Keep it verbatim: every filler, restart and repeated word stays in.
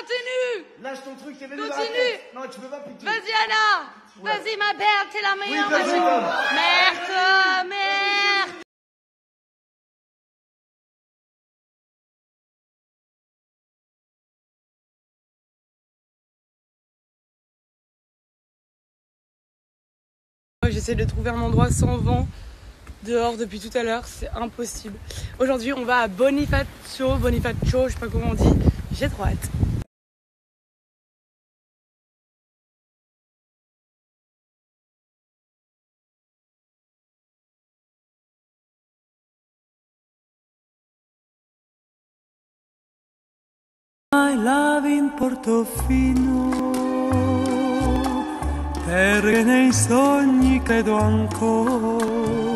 continue. Lâche ton truc, t'es venu dans la tête. Non, tu peux pas piquer. Vas-y, Anna. Ouais. Vas-y, ma belle, t'es la meilleure. Oui, vas-y, merde, merde. J'essaie de trouver un endroit sans vent dehors depuis tout à l'heure, c'est impossible. Aujourd'hui, on va à Bonifacio, Bonifacio, je sais pas comment on dit, j'ai trop hâte. I love in Portofino. Perché nei sogni credo ancora.